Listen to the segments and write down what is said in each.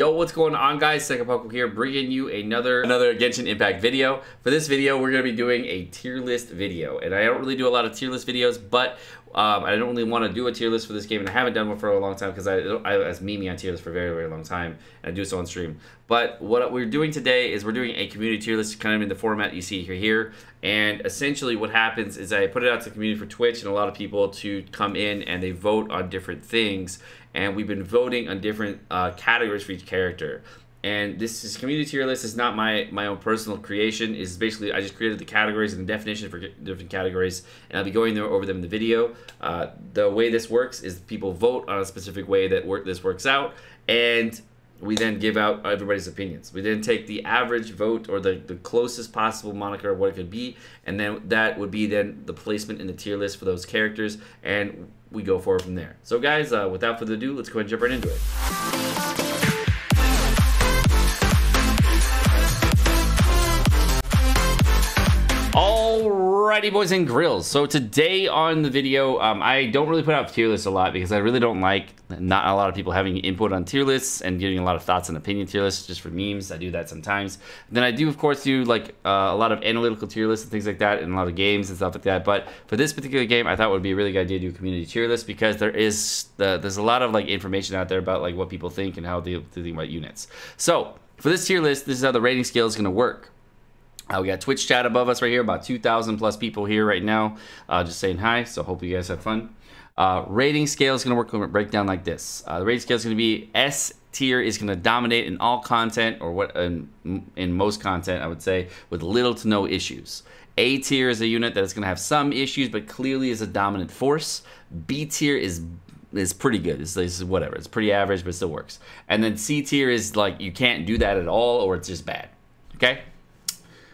Yo, what's going on, guys? Sekapoko here, bringing you another Genshin Impact video. For this video, we're going to be doing a tier list video. And I don't really do a lot of tier list videos, but I don't really want to do a tier list for this game. And I haven't done one for a long time because I was memeing on tier list for a very, very long time. And I do so on stream. But what we're doing today is we're doing a community tier list, kind of in the format you see here. And essentially what happens is I put it out to the community for Twitch and a lot of people to come in and they vote on different things. And we've been voting on different categories for each character. And this is community tier list. It's not my own personal creation. It's basically I just created the categories and the definition for different categories, and I'll be going over them in the video. The way this works is people vote on a specific way that this works out, and we then give out everybody's opinions. We then take the average vote or the closest possible moniker of what it could be, and then that would be then the placement in the tier list for those characters, and we go forward from there. So guys, without further ado, let's go ahead and jump right into it. Alrighty, boys and grills. So today on the video, I don't really put out tier lists a lot because I really don't like not a lot of people having input on tier lists and giving a lot of thoughts and opinion tier lists just for memes. I do that sometimes. Then I do, of course, do like a lot of analytical tier lists and things like that, and a lot of games and stuff like that. But for this particular game, I thought it would be a really good idea to do a community tier list because there's a lot of like information out there about like what people think and how they think about units. So for this tier list, this is how the rating scale is going to work. We got Twitch chat above us right here, about 2,000 plus people here right now, just saying hi, so hope you guys have fun. Rating scale is going to work on a breakdown like this. The rating scale is going to be S tier is going to dominate in all content, or what in most content, I would say, with little to no issues. A tier is a unit that is going to have some issues, but clearly is a dominant force. B tier is pretty good. It's whatever. It's pretty average, but it still works. And then C tier is like you can't do that at all, or it's just bad. Okay?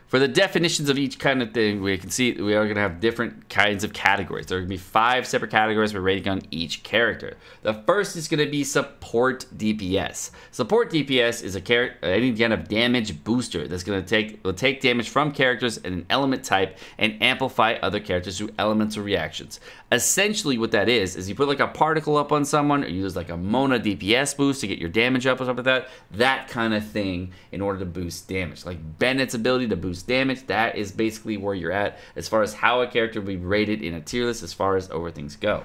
For the definitions of each kind of thing, we can see we are going to have different kinds of categories. There are going to be 5 separate categories we're rating on each character. The first is going to be support DPS. Support DPS is a any kind of damage booster that's going to will take damage from characters and an element type and amplify other characters through elemental reactions. Essentially what that is you put like a particle up on someone, or you use like a Mona DPS boost to get your damage up or something like that. That kind of thing in order to boost damage. Like Bennett's ability to boost damage, that is basically where you're at as far as how a character will be rated in a tier list as far as over things go.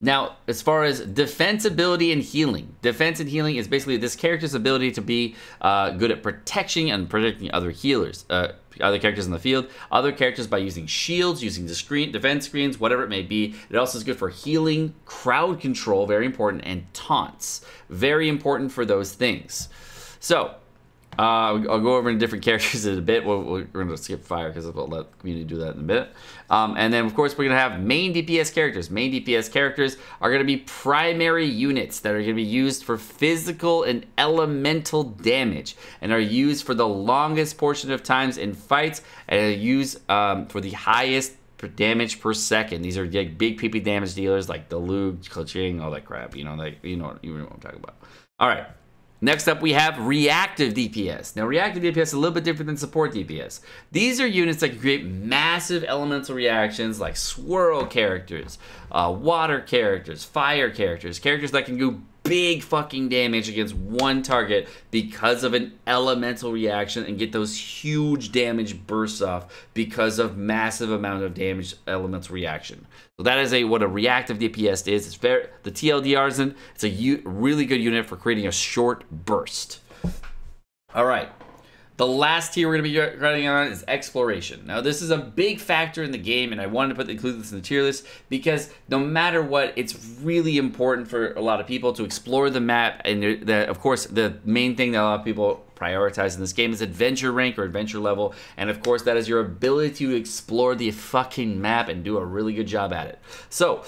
Now, as far as defensibility and healing, defense and healing is basically this character's ability to be good at protecting and protecting other healers, other characters in the field, other characters by using shields, using the defense screens, whatever it may be. It also is good for healing, crowd control, very important, and taunts, very important for those things. So, I'll go over in different characters in a bit. We're going to skip fire because I'll let the community do that in a bit. And then, of course, we're going to have main DPS characters. Main DPS characters are going to be primary units that are going to be used for physical and elemental damage and are used for the longest portion of times in fights and are used for the highest damage per second. These are like big PP damage dealers like Diluc, Qiqi, all that crap. You know what I'm talking about. All right. Next up, we have reactive DPS. Now, reactive DPS is a little bit different than support DPS. These are units that can create massive elemental reactions like swirl characters, water characters, fire characters, characters that can do big fucking damage against one target because of an elemental reaction and get those huge damage bursts off because of massive amount of damage elemental reaction. So that is what a reactive DPS is. It's fair. The TLDR is it's a really good unit for creating a short burst. All right. The last tier we're going to be running on is exploration. Now, this is a big factor in the game, and I wanted to include this in the tier list because no matter what, it's really important for a lot of people to explore the map. And of course, the main thing that a lot of people prioritize in this game is adventure rank or adventure level. And of course, that is your ability to explore the fucking map and do a really good job at it. So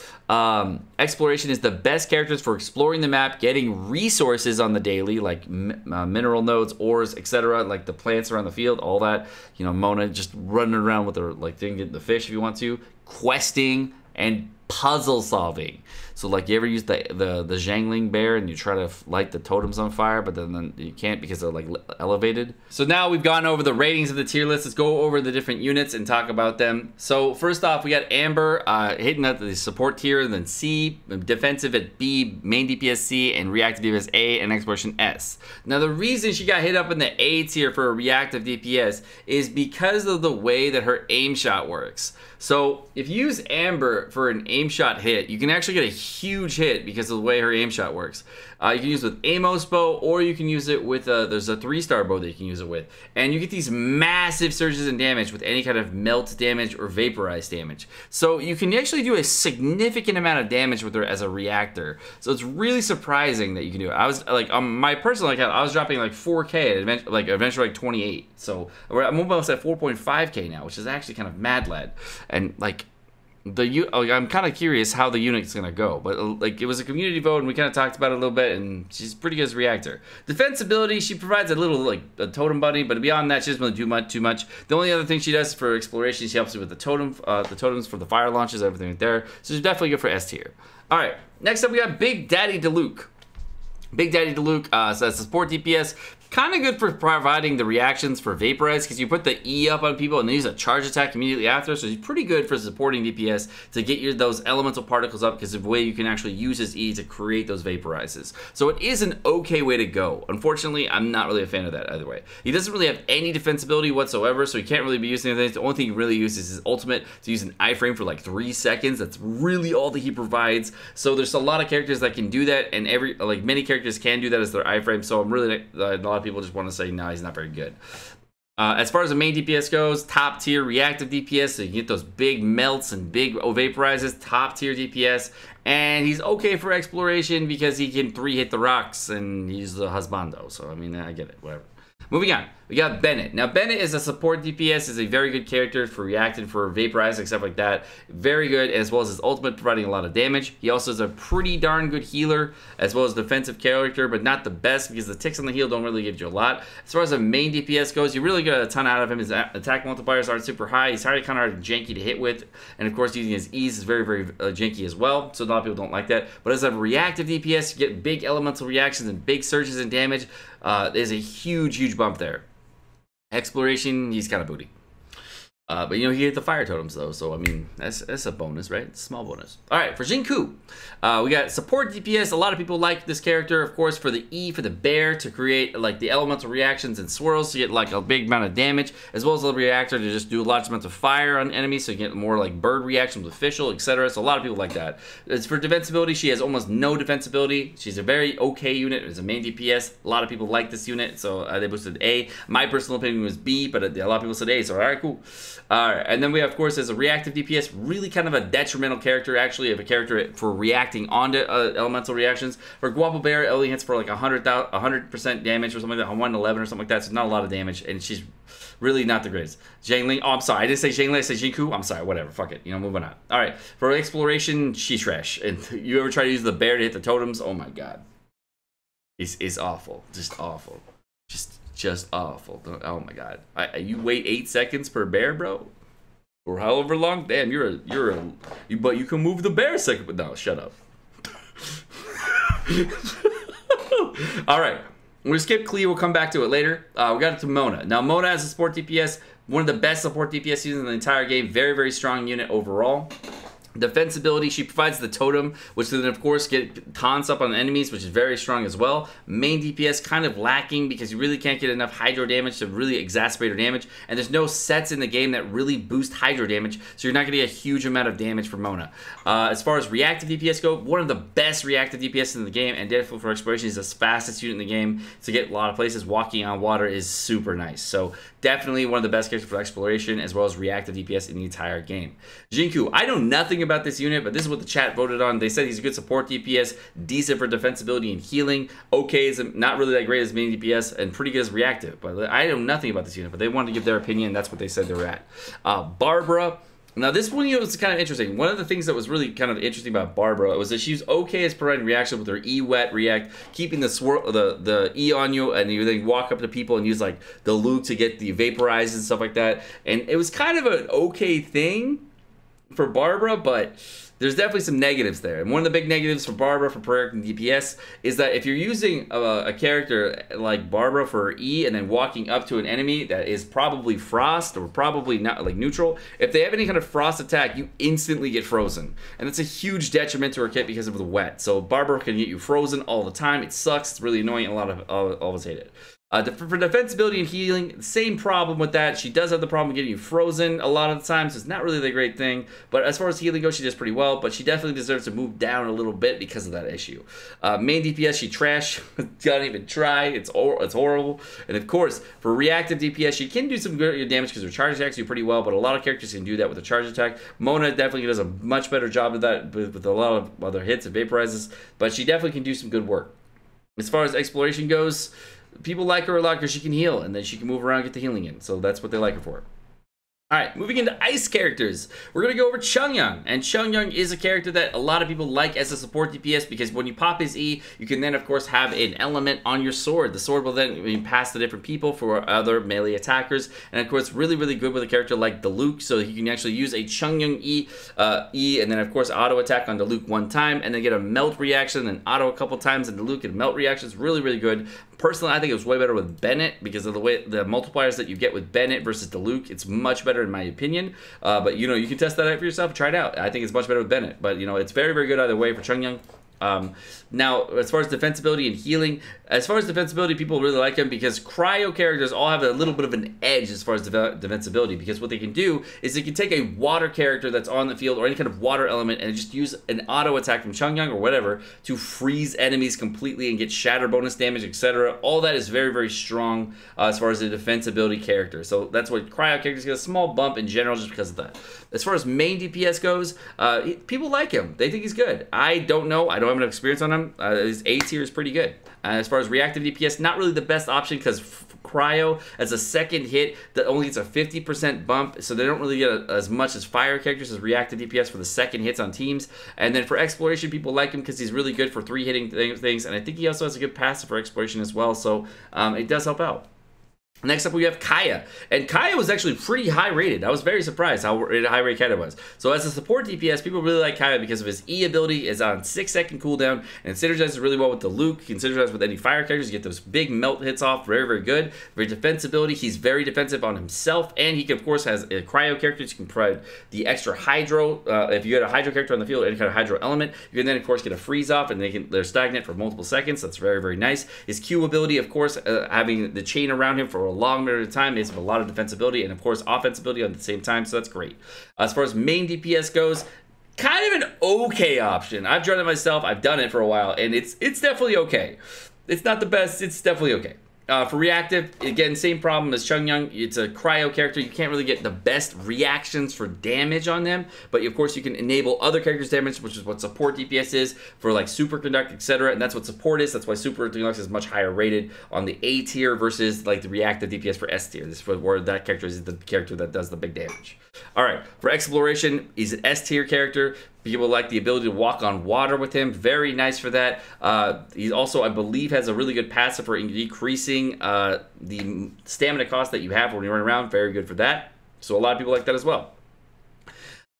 exploration is the best characters for exploring the map, getting resources on the daily, like mineral nodes, ores, etc., like the plants around the field, all that, you know, Mona just running around with her like thing, getting the fish if you want to, questing and puzzle solving. So like, you ever use the Xiangling bear and you try to light the totems on fire, but then you can't because they're like elevated. So now we've gone over the ratings of the tier list. Let's go over the different units and talk about them. So first off, we got Amber hitting at the support tier, and then C, defensive at B, main DPS C, and reactive DPS A, and exploration S. Now the reason she got hit up in the A tier for a reactive DPS is because of the way that her aim shot works. So if you use Amber for an aim shot hit, you can actually get a huge hit because of the way her aim shot works. You can use it with Amos bow, or you can use it with there's a 3-star bow that you can use it with, and you get these massive surges in damage with any kind of melt damage or vaporize damage. So you can actually do a significant amount of damage with her as a reactor. So it's really surprising that you can do it. I was like, on my personal account, I was dropping like 4K at like eventually like 28. So I'm almost at 4.5K now, which is actually kind of mad lad. And like, I'm kind of curious how the unit's gonna go, but like, it was a community vote and we kind of talked about it a little bit, and she's pretty good as a reactor. Defensibility, she provides a little like a totem buddy, but beyond that, she doesn't really do much too much. The only other thing she does for exploration, she helps you with the totem, the totems for the fire launches, everything right there. So she's definitely good for S tier. All right, next up we got Big Daddy Diluc. Big Daddy Diluc, so that's the support DPS. Kind of good for providing the reactions for Vaporize, because you put the E up on people and then use a charge attack immediately after, so it's pretty good for supporting DPS to get your, those elemental particles up, because of the way you can actually use his E to create those Vaporizes. So it is an okay way to go. Unfortunately, I'm not really a fan of that either way. He doesn't really have any defensibility whatsoever, so he can't really be using anything. The only thing he really uses is his ultimate to use an iframe for like 3 seconds. That's really all that he provides. So there's a lot of characters that can do that, and every, like, many characters can do that as their iframe, so I'm really, not people just want to say, no, he's not very good. As far as the main DPS goes, top tier reactive DPS, so you can get those big melts and big vaporizes, top tier DPS. And he's okay for exploration because he can 3-hit the rocks and he's the husbando. So, I mean, I get it, whatever. Moving on, we got Bennett. Now, Bennett is a support DPS, is a very good character for reacted, for vaporizing, stuff like that. Very good, as well as his ultimate providing a lot of damage. He also is a pretty darn good healer, as well as defensive character, but not the best because the ticks on the heal don't really give you a lot. As far as the main DPS goes, you really get a ton out of him. His attack multipliers aren't super high. He's kind of hard and janky to hit with. And of course, using his E's is very, very janky as well. So a lot of people don't like that. But as a reactive DPS, you get big elemental reactions and big surges in damage. There's a huge, huge bump there. Exploration, he's kind of booty. But, you know, he hit the fire totems, though. So, I mean, that's a bonus, right? It's a small bonus. All right, for Jinku, we got support DPS. A lot of people like this character, of course, for the E, for the bear, to create, like, the elemental reactions and swirls to get, like, a big amount of damage, as well as a reactor to just do large amounts of fire on enemies, so you get more, like, bird reactions with Fischl, etc. So a lot of people like that. As for defensibility, she has almost no defensibility. She's a very okay unit. It's a main DPS. A lot of people like this unit, so they boosted A. My personal opinion was B, but a lot of people said A, so all right, cool. Alright, and then we have, of course, as a reactive DPS, really kind of a detrimental character, actually, of a character for reacting onto elemental reactions. For Guapo Bear, it only hits for like 100% damage or something like that, 111 or something like that, so not a lot of damage, and she's really not the greatest. Xiangling, oh, I'm sorry, I didn't say Xiangling, I said Jinku, I'm sorry, whatever, fuck it, you know, moving on. Alright, for exploration, she's trash, and you ever try to use the bear to hit the totems? Oh my god. It's awful, just awful. Just awful. Oh my god. You wait 8 seconds per bear, bro, or however long. Damn, but you can move the bear second. But no, shut up. All right, we'll skip Klee. We'll come back to it later. We got it to Mona. Now Mona has a support DPS, one of the best support DPS users in the entire game. Very, very strong unit overall. Defensibility, she provides the totem, which then of course get taunts up on enemies, which is very strong as well. Main DPS kind of lacking because you really can't get enough hydro damage to really exacerbate her damage, and there's no sets in the game that really boost hydro damage, so you're not going to get a huge amount of damage from Mona. As far as reactive DPS go, one of the best reactive DPS in the game, and Deadpool for Exploration is the fastest unit in the game to get a lot of places. Walking on water is super nice, so definitely one of the best characters for exploration as well as reactive DPS in the entire game. Jinku, I know nothing about this unit, but this is what the chat voted on. They said he's a good support DPS, decent for defensibility and healing, okay is not really that great as main DPS, and pretty good as reactive. But I know nothing about this unit, but they wanted to give their opinion. That's what they said they were at. Barbara. Now this one, you know, was kind of interesting. One of the things that was really kind of interesting about Barbara was that she was okay as providing reaction with her E wet react, keeping the swirl, the E on you, and you then walk up to people and use like the Diluc to get the vaporize and stuff like that. And it was kind of an okay thing. for Barbara, but there's definitely some negatives there. And one of the big negatives for Barbara for projecting DPS is that if you're using a character like Barbara for E and then walking up to an enemy that is probably frost or probably not like neutral, if they have any kind of frost attack, you instantly get frozen. And that's a huge detriment to her kit because of the wet. So Barbara can get you frozen all the time. It sucks. It's really annoying. A lot of always hate it. For defensibility and healing, same problem with that. She does have the problem of getting you frozen a lot of the time, so it's not really the great thing. But as far as healing goes, she does pretty well, but she definitely deserves to move down a little bit because of that issue. Main DPS, she trash. Don't even try. It's horrible. And of course, for reactive DPS, she can do some good damage because her charge attacks do pretty well, but a lot of characters can do that with a charge attack. Mona definitely does a much better job of that with a lot of other hits and vaporizes, but she definitely can do some good work. As far as exploration goes, people like her a lot because she can heal, and then she can move around and get the healing in. So that's what they like her for. All right, moving into ice characters. We're going to go over Chongyun. And Chongyun is a character that a lot of people like as a support DPS because when you pop his E, you can then, of course, have an element on your sword. The sword will then pass to different people for other melee attackers. And, of course, really, really good with a character like Diluc. So you can actually use a Chongyun E and then, of course, auto attack on Diluc one time and then get a melt reaction and auto a couple times and Diluc and melt reactions. Really, really good. Personally, I think it was way better with Bennett because of the way the multipliers that you get with Bennett versus Diluc. It's much better in my opinion, but you know, you can test that out for yourself, try it out. I think it's much better with Bennett, but you know, it's very, very good either way for Chongyun. Now, as far as defensibility and healing, as far as defensibility, people really like him because cryo characters all have a little bit of an edge as far as defensibility because what they can do is they can take a water character that's on the field or any kind of water element and just use an auto attack from Chongyun or whatever to freeze enemies completely and get shatter bonus damage, etc. All that is very, very strong as far as the defensibility character. So that's what cryo characters get a small bump in general just because of that. As far as main DPS goes, people like him. They think he's good. I don't know. I don't have enough experience on him. His A tier is pretty good. As far as reactive DPS, not really the best option because Cryo, as a second hit, that only gets a 50% bump, so they don't really get as much as fire characters as reactive DPS for the second hits on teams. And then for exploration, people like him because he's really good for three-hitting things, and I think he also has a good passive for exploration as well, so it does help out. Next up, we have Kaeya, and Kaeya was actually pretty high rated. I was very surprised how high rated Kaeya was. So as a support DPS, people really like Kaeya because of his E ability is on 6-second cooldown, and synergizes really well with Diluc, can synergize with any fire characters, you get those big melt hits off, very, very good. For defense ability, he's very defensive on himself, and he, of course, has a cryo character, so you can provide the extra hydro. If you had a hydro character on the field, any kind of hydro element, you can then, of course, get a freeze off, and they're stagnant for multiple seconds, so that's very, very nice. His Q ability, of course, having the chain around him for a long period of time is a lot of defensibility and of course offensibility at the same time, so that's great. As far as main DPS goes, kind of an okay option. I've drawn it myself, I've done it for a while, and it's definitely okay. It's not the best, it's definitely okay. For reactive, again, same problem as Chongyun. It's a cryo character. You can't really get the best reactions for damage on them, but of course you can enable other characters' damage, which is what support DPS is for, like superconduct, etc. And that's what support is. That's why superconduct is much higher rated on the A tier versus like the reactive DPS for S tier. This is where that character is the character that does the big damage. All right, for exploration, he's an S tier character. People like the ability to walk on water with him. Very nice for that. He also, I believe, has a really good passive for decreasing the stamina cost that you have when you run around. Very good for that. So a lot of people like that as well.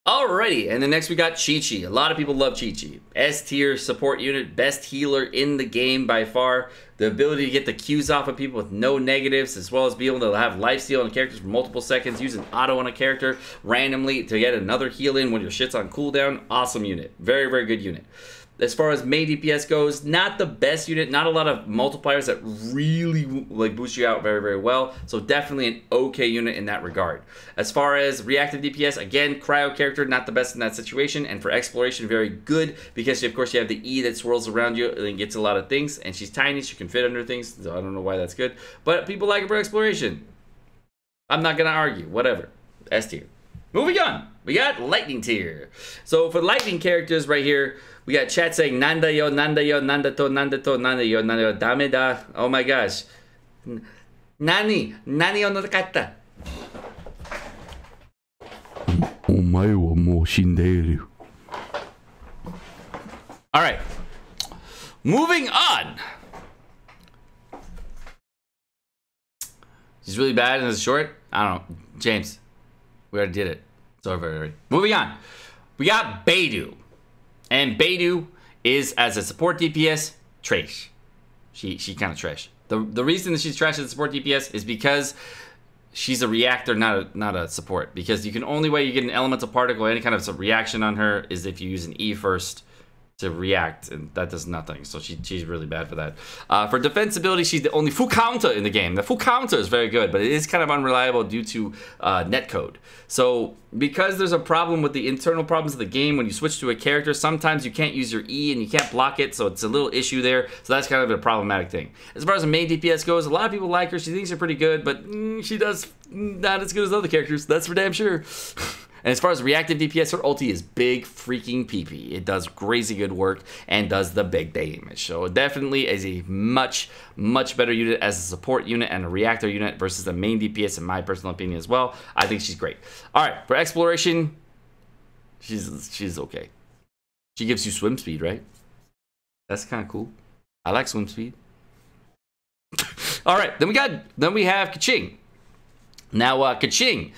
Alrighty, and then next we got Qiqi. A lot of people love Qiqi. S tier support unit, best healer in the game by far. The ability to get the Qs off of people with no negatives, as well as be able to have lifesteal on characters for multiple seconds, use an auto on a character randomly to get another heal in when your shit's on cooldown. Awesome unit. Very, very good unit. As far as main DPS goes, not the best unit. Not a lot of multipliers that really like boost you out very, very well. So definitely an okay unit in that regard. As far as reactive DPS, again, cryo character, not the best in that situation. And for exploration, very good because, of course, you have the E that swirls around you and gets a lot of things. And she's tiny. She can fit under things. So I don't know why that's good. But people like her for exploration. I'm not going to argue. Whatever. S tier. Moving on. We got lightning tier. So for lightning characters right here, we got chat saying nanda yo, nanda yo, nanda to, nanda to, nanda yo, nanda yo, dame da. Oh my gosh. Nani, nani yo no kata. Omae wa mou shinderu. All right. Moving on. He's really bad and it's short. I don't know. James, we already did it. So very moving on. We got Beidou. And Beidou is as a support DPS trash. She kind of trash. The reason that she's trash as a support DPS is because she's a reactor, not a support. Because you can only way you get an elemental particle, any kind of reaction on her, is if you use an E first to react, and that does nothing. So she's really bad for that. For defense ability, she's the only full counter in the game. The full counter is very good, but it is kind of unreliable due to netcode. So because there's a problem with the internal problems of the game, when you switch to a character, sometimes you can't use your E and you can't block it, so it's a little issue there. So that's kind of a problematic thing. As far as the main DPS goes, a lot of people like her. She thinks she's pretty good, but she does not as good as other characters. That's for damn sure. And as far as reactive DPS, her ulti is big freaking PP. It does crazy good work and does the big damage. So it definitely is a much, much better unit as a support unit and a reactor unit versus the main DPS, in my personal opinion as well. I think she's great. All right, for exploration, she's okay. She gives you swim speed, right? That's kind of cool. I like swim speed. All right, then we have Keqing. Now, Keqing.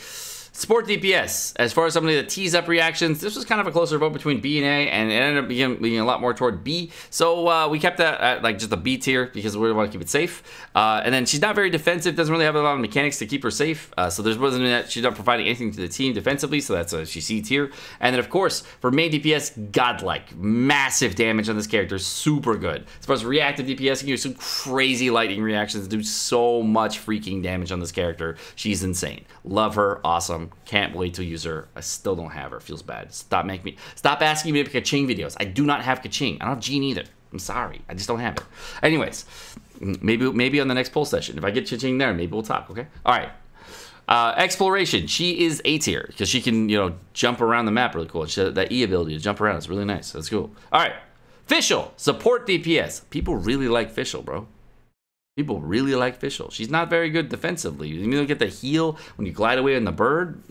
Support DPS, as far as somebody that tees up reactions, this was kind of a closer vote between B and A, and it ended up being a lot more toward B. So we kept that at like just a B tier because we want to keep it safe. And then she's not very defensive, doesn't really have a lot of mechanics to keep her safe. So there wasn't that she's not providing anything to the team defensively, so that's a she's C tier. And then of course, for main DPS, godlike, massive damage on this character, super good. As far as reactive DPS, you can do some crazy lightning reactions, do so much freaking damage on this character. She's insane. Love her, awesome. Can't wait to use her. I still don't have her. Feels bad. Stop asking me to pick Keqing videos. I do not have Keqing. I don't have Jean either. I'm sorry. I just don't have it. Anyways, maybe on the next poll session, if I get Keqing there, maybe we'll talk. Okay. All right. Exploration. She is A tier because she can jump around the map really cool. She has that E ability to jump around. It's really nice. That's cool. All right. Fischl support DPS. People really like Fischl, bro. People really like Fischl. She's not very good defensively. You don't get the heal when you glide away on the bird.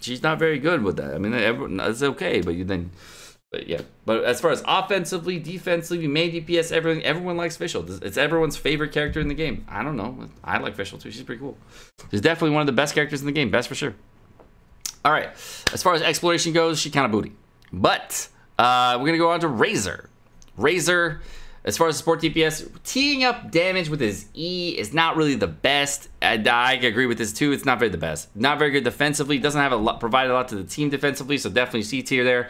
She's not very good with that. I mean, it's okay, but as far as offensively, defensively, main DPS, everything, everyone likes Fischl. It's everyone's favorite character in the game. I don't know. I like Fischl too. She's pretty cool. She's definitely one of the best characters in the game. Best for sure. All right. As far as exploration goes, she kind of booty. But we're going to go on to Razor. Razor. As far as support DPS, teeing up damage with his E is not really the best. I agree with this too. It's not very the best. Not very good defensively. Doesn't have a lot, provide a lot to the team defensively. So definitely C tier there.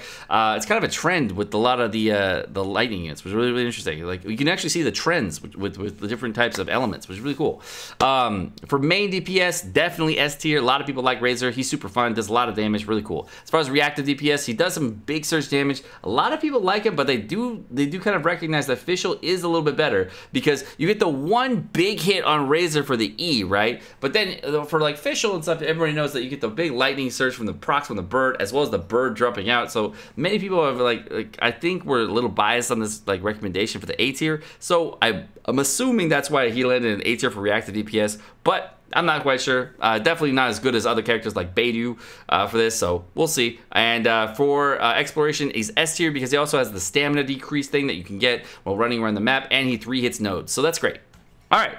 It's kind of a trend with a lot of the lightning units, which is really interesting. Like you can actually see the trends with the different types of elements, which is really cool. For main DPS, definitely S tier. A lot of people like Razor. He's super fun. Does a lot of damage. Really cool. As far as reactive DPS, he does some big surge damage. A lot of people like him, but they do kind of recognize that Fish is a little bit better because you get the one big hit on Razor for the E, right? But then for like Fischl and stuff, everybody knows that you get the big lightning surge from the procs from the bird, as well as the bird dropping out. So many people have like I think we're a little biased on this like recommendation for the A tier. So I'm assuming that's why he landed an A tier for reactive DPS, but I'm not quite sure. Definitely not as good as other characters like Beidou for this, so we'll see. And for exploration, he's S tier because he also has the stamina decrease thing that you can get while running around the map, and he 3-hits nodes, so that's great. All right.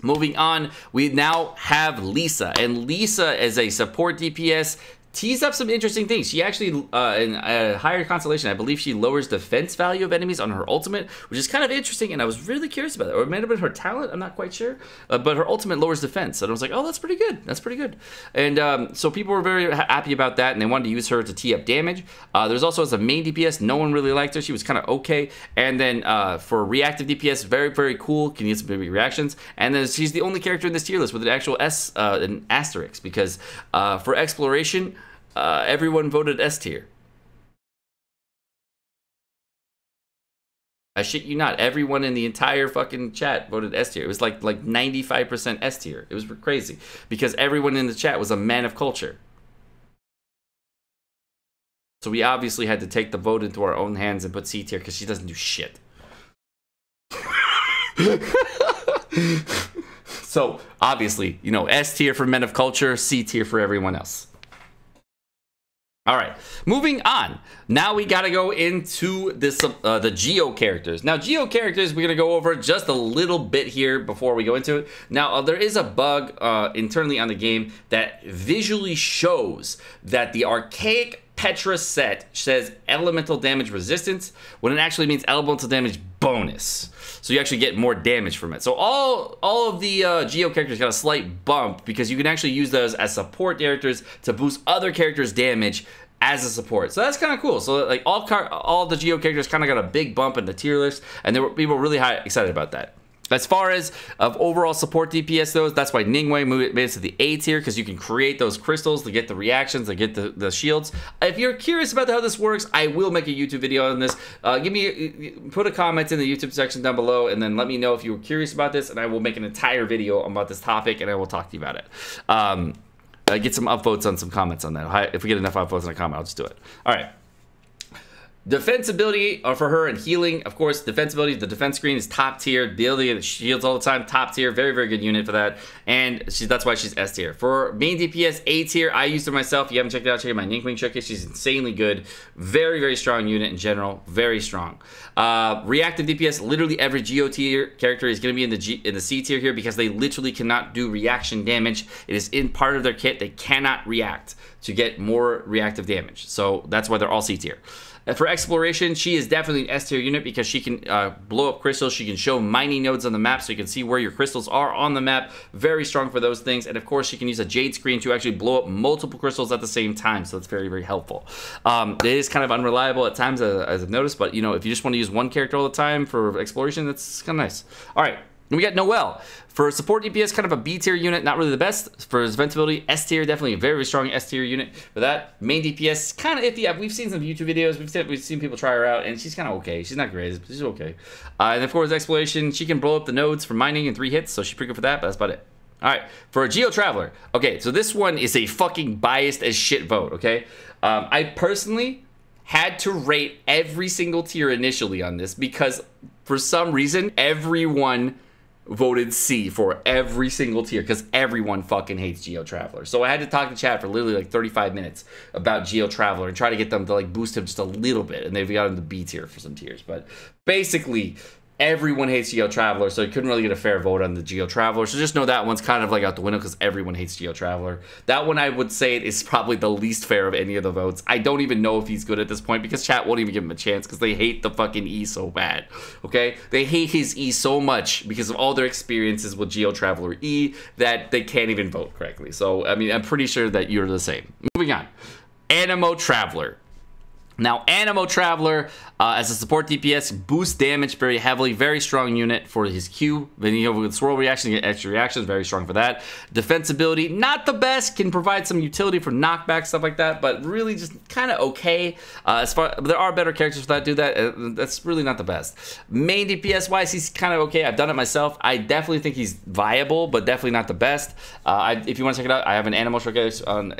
Moving on, we now have Lisa, and Lisa is a support DPS. Tees up some interesting things. She actually, in a higher constellation, I believe she lowers defense value of enemies on her ultimate, which is kind of interesting, and I was really curious about that. Or it might have been her talent, I'm not quite sure, but her ultimate lowers defense. And I was like, oh, that's pretty good. That's pretty good. And so people were very happy about that, and they wanted to use her to tee up damage. There's also as a main DPS, no one really liked her. She was kind of okay. And then for reactive DPS, very, very cool. Can get some big reactions. And then she's the only character in this tier list with an actual S, an asterisk, because for exploration, everyone voted S tier. I shit you not. Everyone in the entire fucking chat voted S tier. It was like 95% S tier. It was crazy because everyone in the chat was a man of culture. So we obviously had to take the vote into our own hands and put C tier because she doesn't do shit. So obviously, S tier for men of culture, C tier for everyone else. All right, moving on. Now we gotta go into this the Geo characters. Now Geo characters, we're gonna go over just a little bit here before we go into it. Now there is a bug internally on the game that visually shows that the archaic Petra set says elemental damage resistance when it actually means elemental damage bonus. So you actually get more damage from it. So all of the Geo characters got a slight bump because you can actually use those as support characters to boost other characters' damage as a support. So that's kind of cool. So like all the Geo characters kind of got a big bump in the tier list, and there were people really excited about that. As far as of overall support DPS though, that's why Ningguang made it to the A tier, because you can create those crystals to get the reactions, to get the shields. If you're curious about how this works, I will make a YouTube video on this. Put a comment in the YouTube section down below, and then let me know if you were curious about this, and I will make an entire video about this topic, and I will talk to you about it. Get some upvotes on some comments on that. If we get enough upvotes on a comment, I'll just do it. All right. Defensibility for her and healing, of course. Defensibility, the defense screen is top tier. Dealing shields all the time, top tier. Very, very good unit for that. And that's why she's S tier. For main DPS, A tier. I used her myself. If you haven't checked it out, check out my Ningguang showcase. She's insanely good. Very, very strong unit in general. Very strong. Reactive DPS, literally every Geo tier character is going to be in the C tier here because they literally cannot do reaction damage. It is in part of their kit. They cannot react to get more reactive damage. So that's why they're all C tier. For exploration, she is definitely an S tier unit because she can blow up crystals. She can show mining nodes on the map so you can see where your crystals are on the map. Very strong for those things. And of course, she can use a jade screen to actually blow up multiple crystals at the same time. So that's very, very helpful. It is kind of unreliable at times, as I've noticed. But, you know, if you just want to use one character all the time for exploration, that's kind of nice. All right. And we got Noelle. For support DPS, kind of a B tier unit, not really the best. For invincibility, S tier, definitely a very, very strong S tier unit. For that, main DPS, kind of iffy. We've seen some YouTube videos, we've seen people try her out, and she's kind of okay. She's not great, but she's okay. And of course, exploration, she can blow up the nodes for mining in 3 hits, so she's pretty good for that, but that's about it. All right, for a Geo Traveler. Okay, so this one is a fucking biased as shit vote, okay? I personally had to rate every single tier initially on this because for some reason, everyone voted C for every single tier because everyone fucking hates Geo Traveler. So I had to talk to chat for literally like 35 minutes about Geo Traveler and try to get them to like boost him just a little bit, and they've got him to B tier for some tiers. But basically everyone hates Geo Traveler, so you couldn't really get a fair vote on the Geo Traveler. So just know that one's kind of like out the window because everyone hates Geo Traveler. That one I would say is probably the least fair of any of the votes. I don't even know if he's good at this point because chat won't even give him a chance because they hate the fucking E so bad. Okay? They hate his E so much because of all their experiences with Geo Traveler E that they can't even vote correctly. So, I mean, I'm pretty sure that you're the same. Moving on. Anemo Traveler. Now, Anemo Traveler, as a support DPS, boosts damage very heavily. Very strong unit for his Q. Then you go with swirl reaction, you get extra reactions. Very strong for that. Defensibility, not the best. Can provide some utility for knockback, stuff like that. But really just kind of okay. There are better characters that do that. That's really not the best. Main DPS-wise, he's kind of okay. I've done it myself. I definitely think he's viable, but definitely not the best. If you want to check it out, I have an Anemo showcase on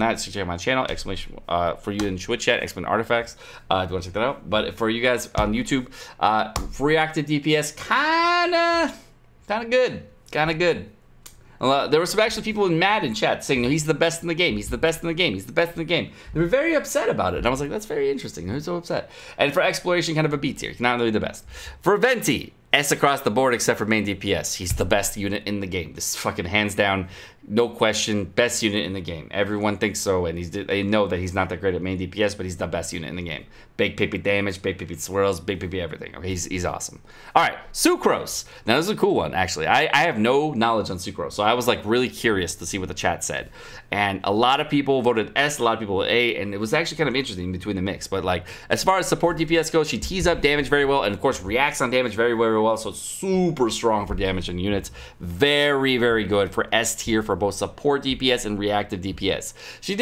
that. So check out my channel. Exclamation for you in Twitch chat. Exclamation artifacts if you want to check that out. But for you guys on YouTube, reactive DPS kind of good, there were some actually people mad in chat saying, no, he's the best in the game, he's the best in the game, he's the best in the game. They were very upset about it, and I was like, that's very interesting, who's so upset? And for exploration, kind of a B tier, not really the best. For Venti, S across the board except for main DPS. He's the best unit in the game. This is fucking hands down, no question, best unit in the game. Everyone thinks so, and they know that he's not that great at main DPS, but he's the best unit in the game. Big PP damage, big PP swirls, big PP everything. Okay, he's awesome. All right, Sucrose. Now this is a cool one, actually. I have no knowledge on Sucrose, so I was like really curious to see what the chat said. And a lot of people voted S, a lot of people A, and it was actually kind of interesting between the mix. But like, as far as support DPS goes, she tees up damage very well, and of course reacts on damage very well. So super strong for damage and units. Very, very good for S tier for both support DPS and reactive DPS. She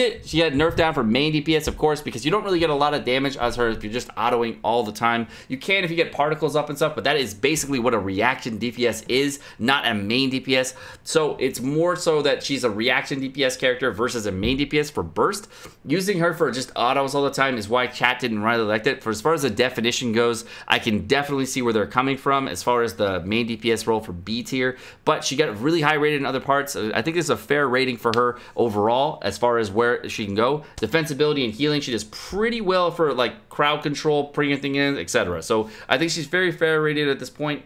had nerfed down for main DPS, of course, because you don't really get a lot of damage as her if you're just autoing all the time. You can if you get particles up and stuff, but that is basically what a reaction DPS is, not a main DPS. So it's more so that she's a reaction DPS character versus a main DPS for burst. Using her for just autos all the time is why chat didn't really like it. For as far as the definition goes, I can definitely see where they're coming from as far as the main DPS role for B tier, but she got really high rated in other parts. I think this is a fair rating for her overall as far as where she can go. Defensibility and healing, she does pretty well for like crowd control, printing in, etc. So I think she's very fair rated at this point.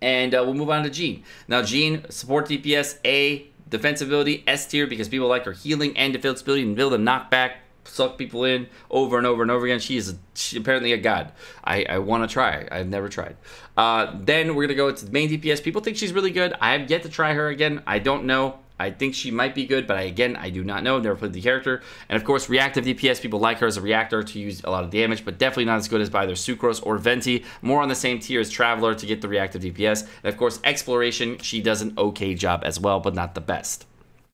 And we'll move on to Jean. Now Jean, support DPS, A, defensibility, S tier, because people like her healing and defensibility and build a knockback, suck people in over and over and over again. She is apparently a god. I want to try. I've never tried. Then we're going to go to the main DPS. People think she's really good. I have yet to try her again. I don't know. I think she might be good, but I do not know. I've never played the character. And of course, reactive DPS, people like her as a reactor to use a lot of damage, but definitely not as good as by either Sucrose or Venti. More on the same tier as Traveler to get the reactive DPS. And of course, Exploration, she does an okay job as well, but not the best.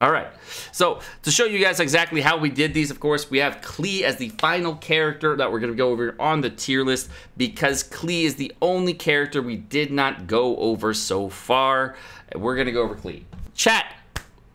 All right, so to show you guys exactly how we did these, of course, we have Klee as the final character that we're going to go over on the tier list because Klee is the only character we did not go over so far. We're going to go over Klee. Chat,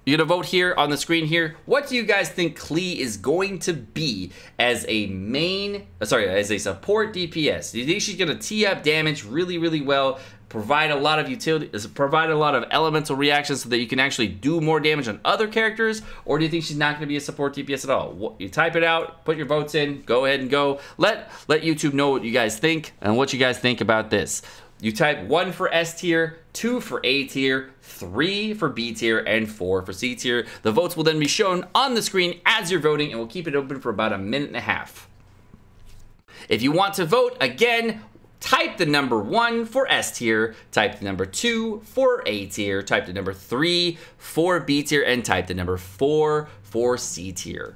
you're going to vote here on the screen here. What do you guys think Klee is going to be as a main, sorry, as a support DPS? Do you think she's going to tee up damage really, really well? Provide a lot of utility, provide a lot of elemental reactions so that you can actually do more damage on other characters? Or do you think she's not going to be a support DPS at all? You type it out, put your votes in, go ahead and go. Let YouTube know what you guys think and what you guys think about this. You type 1 for S tier, 2 for A tier, 3 for B tier, and 4 for C tier. The votes will then be shown on the screen as you're voting, and we'll keep it open for about a minute and a half. If you want to vote, again, type the number 1 for S tier, type the number 2 for A tier, type the number 3 for B tier, and type the number 4 for C tier.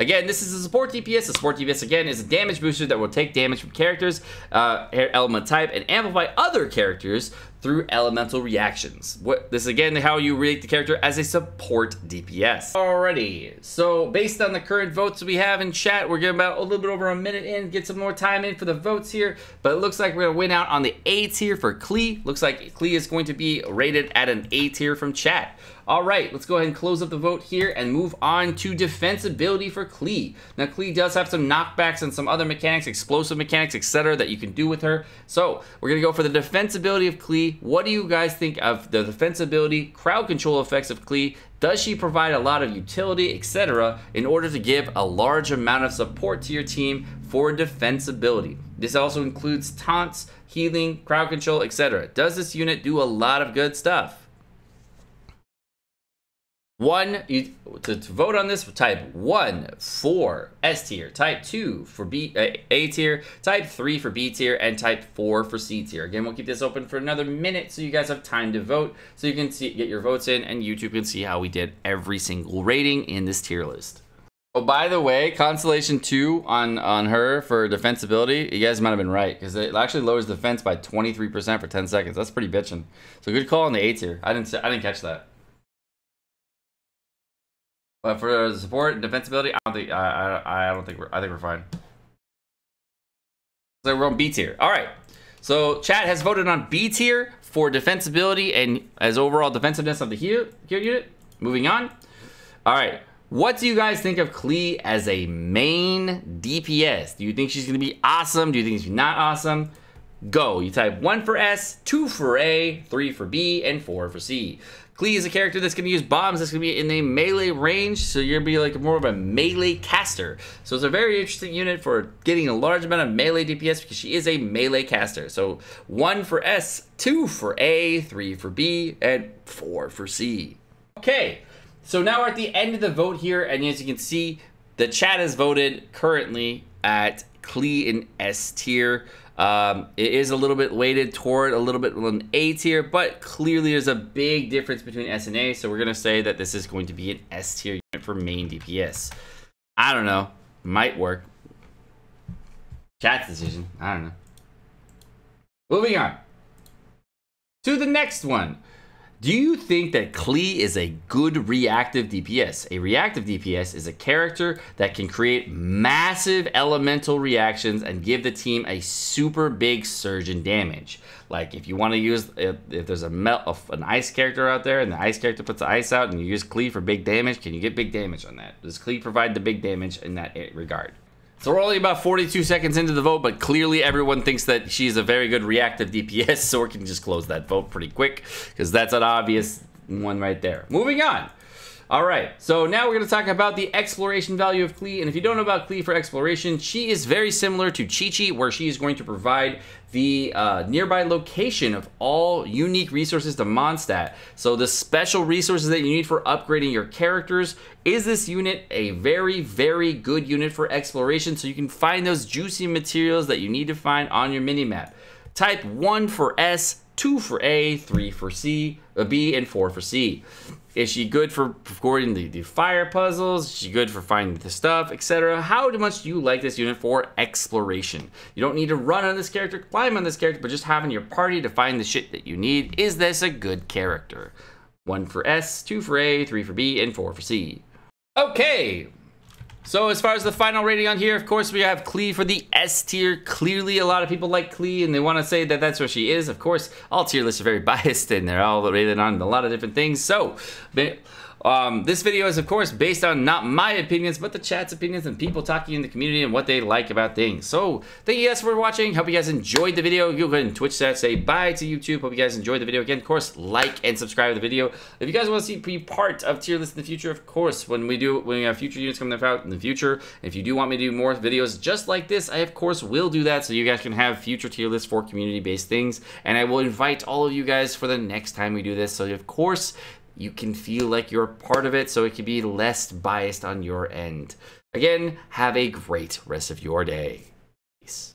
Again, this is a support DPS. The support DPS, again, is a damage booster that will take damage from characters, element type, and amplify other characters through elemental reactions. This is, again, how you rate the character as a support DPS. Alrighty, so based on the current votes we have in chat, we're getting about a little bit over a minute in, get some more time in for the votes here, but it looks like we're gonna win out on the A tier for Klee. Looks like Klee is going to be rated at an A tier from chat. All right, let's go ahead and close up the vote here and move on to defensibility for Klee. Now, Klee does have some knockbacks and some other mechanics, explosive mechanics, etc. that you can do with her. So we're going to go for the defensibility of Klee. What do you guys think of the defensibility, crowd control effects of Klee? Does she provide a lot of utility, etc. in order to give a large amount of support to your team for defensibility? This also includes taunts, healing, crowd control, etc. Does this unit do a lot of good stuff? To vote on this, type 1 for S tier, type 2 for A tier, type 3 for B tier, and type 4 for C tier. Again, we'll keep this open for another minute so you guys have time to vote, so you can get your votes in, and YouTube can see how we did every single rating in this tier list. Oh, by the way, Constellation 2 on her for defensibility, you guys might have been right, because it actually lowers defense by 23% for 10 seconds. That's pretty bitchin'. So good call on the A tier. I didn't catch that. But for the support and defensibility, I think we're fine. So we're on B tier. All right. So chat has voted on B tier for defensibility and as overall defensiveness of the unit. Moving on. All right. What do you guys think of Klee as a main DPS? Do you think she's going to be awesome? Do you think she's not awesome? Go. You type 1 for S, 2 for A, 3 for B, and 4 for C. Klee is a character that's going to use bombs. That's going to be in the melee range, so you're going to be like more of a melee caster. So it's a very interesting unit for getting a large amount of melee DPS because she is a melee caster. So 1 for S, 2 for A, 3 for B, and 4 for C. Okay, so now we're at the end of the vote here, and as you can see, the chat has voted currently at Klee in S tier. It is a little bit weighted toward a little bit on A tier, but clearly there's a big difference between S and A, so we're gonna say that this is going to be an S tier unit for main DPS. I don't know, might work. Chat's decision, I don't know. Moving on to the next one. Do you think that Klee is a good reactive DPS? A reactive DPS is a character that can create massive elemental reactions and give the team a super big surge in damage. Like if you want to use, if there's an ice character out there and the ice character puts the ice out and you use Klee for big damage, can you get big damage on that? Does Klee provide the big damage in that regard? So we're only about 42 seconds into the vote, but clearly everyone thinks that she's a very good reactive DPS, so we can just close that vote pretty quick, because that's an obvious one right there. Moving on. All right, so now we're going to talk about the exploration value of Klee. And if you don't know about Klee for exploration, she is very similar to Qiqi, where she is going to provide the nearby location of all unique resources to Mondstadt. So the special resources that you need for upgrading your characters. Is this unit a very, very good unit for exploration? So you can find those juicy materials that you need to find on your minimap. Type 1 for S, 2 for A, 3 for C, B, and 4 for C. Is she good for performing the fire puzzles? Is she good for finding the stuff, etc.? How much do you like this unit for exploration? You don't need to run on this character, climb on this character, but just having your party to find the shit that you need. Is this a good character? 1 for S, 2 for A, 3 for B, and 4 for C. Okay. So as far as the final rating on here, of course, we have Klee for the S tier. Clearly, a lot of people like Klee, and they want to say that that's where she is. Of course, all tier lists are very biased, and they're all rated on a lot of different things. So this video is, of course, based on not my opinions, but the chat's opinions and people talking in the community and what they like about things. So thank you guys for watching. Hope you guys enjoyed the video. You'll go ahead and Twitch that. Say bye to YouTube. Hope you guys enjoyed the video. Again, of course, like and subscribe to the video. If you guys want to see be part of tier lists in the future, of course, when we have future units coming out in the future. If you do want me to do more videos just like this, I of course will do that, so you guys can have future tier lists for community-based things, and I will invite all of you guys for the next time we do this, so of course you can feel like you're part of it, so it can be less biased on your end. Again, have a great rest of your day. Peace.